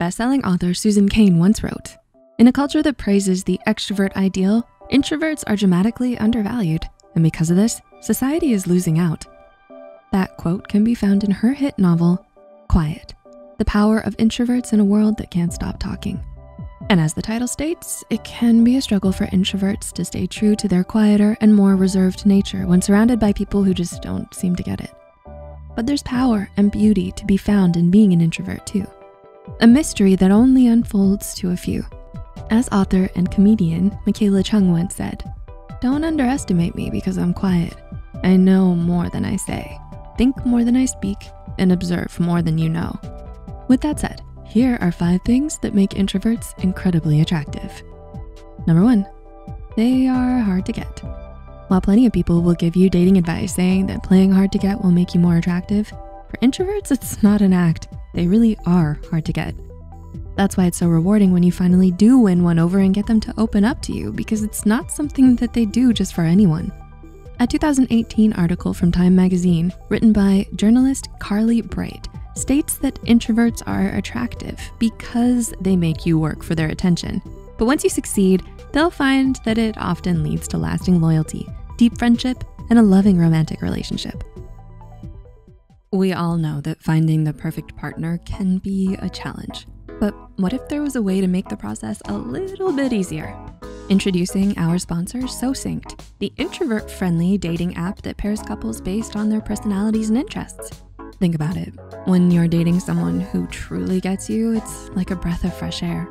Best-selling author Susan Cain once wrote, "In a culture that praises the extrovert ideal, introverts are dramatically undervalued, and because of this, society is losing out." That quote can be found in her hit novel, Quiet: The Power of Introverts in a World That Can't Stop Talking. And as the title states, it can be a struggle for introverts to stay true to their quieter and more reserved nature when surrounded by people who just don't seem to get it. But there's power and beauty to be found in being an introvert too. A mystery that only unfolds to a few. As author and comedian Michaela Chung once said, "Don't underestimate me because I'm quiet. I know more than I say, think more than I speak, and observe more than you know." With that said, here are 5 things that make introverts incredibly attractive. Number 1, they are hard to get. While plenty of people will give you dating advice saying that playing hard to get will make you more attractive, for introverts, it's not an act. They really are hard to get. That's why it's so rewarding when you finally do win one over and get them to open up to you, because it's not something that they do just for anyone. A 2018 article from Time Magazine, written by journalist Carly Breit, states that introverts are attractive because they make you work for their attention. But once you succeed, they'll find that it often leads to lasting loyalty, deep friendship, and a loving romantic relationship. We all know that finding the perfect partner can be a challenge, but what if there was a way to make the process a little bit easier? Introducing our sponsor, So Syncd, the introvert-friendly dating app that pairs couples based on their personalities and interests. Think about it. When you're dating someone who truly gets you, it's like a breath of fresh air.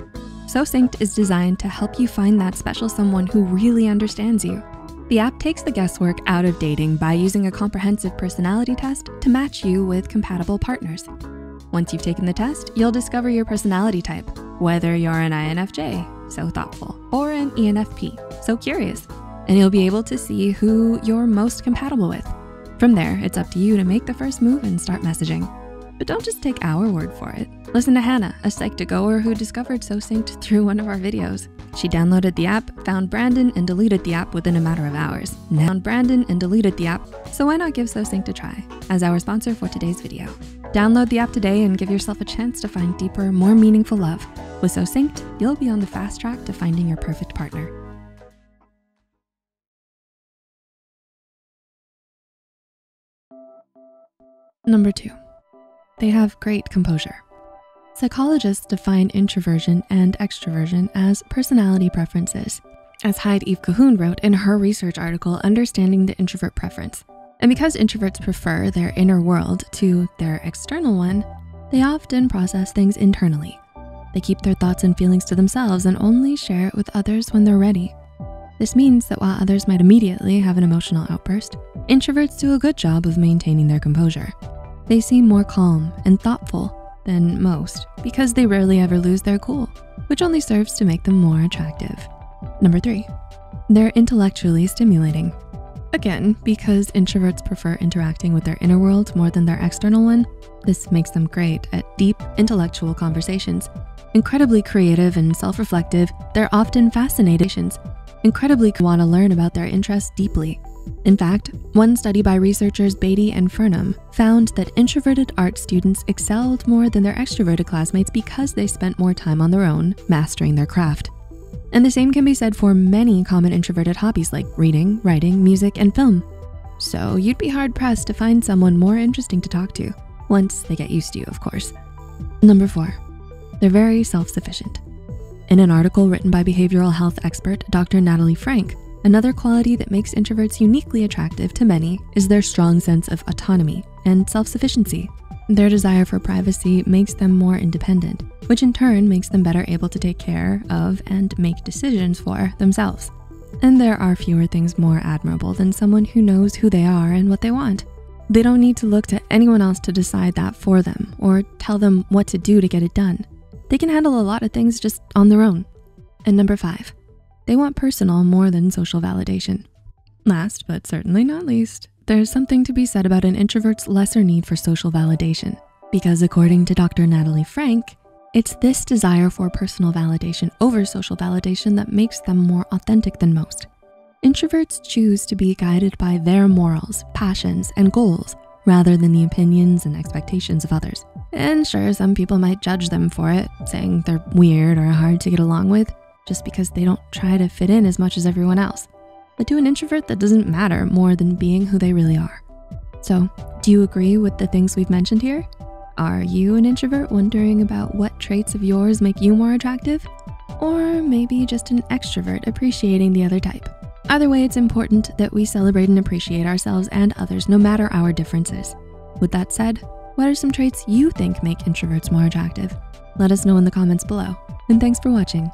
So Syncd is designed to help you find that special someone who really understands you. The app takes the guesswork out of dating by using a comprehensive personality test to match you with compatible partners. Once you've taken the test, you'll discover your personality type, whether you're an INFJ, so thoughtful, or an ENFP, so curious, and you'll be able to see who you're most compatible with. From there, it's up to you to make the first move and start messaging. But don't just take our word for it. Listen to Hannah, a Psych2Goer who discovered So Syncd through one of our videos. She downloaded the app, found Brandon, and deleted the app within a matter of hours. So why not give So Syncd a try as our sponsor for today's video? Download the app today and give yourself a chance to find deeper, more meaningful love. With So Syncd, you'll be on the fast track to finding your perfect partner. Number 2, they have great composure. Psychologists define introversion and extroversion as personality preferences, as H. Eve-Cahoon wrote in her research article, Understanding the Introvert Preference. And because introverts prefer their inner world to their external one, they often process things internally. They keep their thoughts and feelings to themselves and only share it with others when they're ready. This means that while others might immediately have an emotional outburst, introverts do a good job of maintaining their composure. They seem more calm and thoughtful than most because they rarely ever lose their cool, which only serves to make them more attractive. Number 3, they're intellectually stimulating. Again, because introverts prefer interacting with their inner world more than their external one, this makes them great at deep intellectual conversations. Incredibly creative and self-reflective, they're often fascinated. Incredibly want to learn about their interests deeply. In fact, one study by researchers Beatty and Furnham found that introverted art students excelled more than their extroverted classmates because they spent more time on their own, mastering their craft. And the same can be said for many common introverted hobbies like reading, writing, music, and film. So you'd be hard-pressed to find someone more interesting to talk to, once they get used to you, of course. Number 4, they're very self-sufficient. In an article written by behavioral health expert Dr. Natalie Frank, another quality that makes introverts uniquely attractive to many is their strong sense of autonomy and self-sufficiency. Their desire for privacy makes them more independent, which in turn makes them better able to take care of and make decisions for themselves. And there are fewer things more admirable than someone who knows who they are and what they want. They don't need to look to anyone else to decide that for them or tell them what to do to get it done. They can handle a lot of things just on their own. And number 5, they want personal more than social validation. Last, but certainly not least, there's something to be said about an introvert's lesser need for social validation, because according to Dr. Natalie Frank, it's this desire for personal validation over social validation that makes them more authentic than most. Introverts choose to be guided by their morals, passions, and goals, rather than the opinions and expectations of others. And sure, some people might judge them for it, saying they're weird or hard to get along with just because they don't try to fit in as much as everyone else. But to an introvert, that doesn't matter more than being who they really are. So, do you agree with the things we've mentioned here? Are you an introvert wondering about what traits of yours make you more attractive? Or maybe just an extrovert appreciating the other type? Either way, it's important that we celebrate and appreciate ourselves and others no matter our differences. With that said, what are some traits you think make introverts more attractive? Let us know in the comments below. And thanks for watching.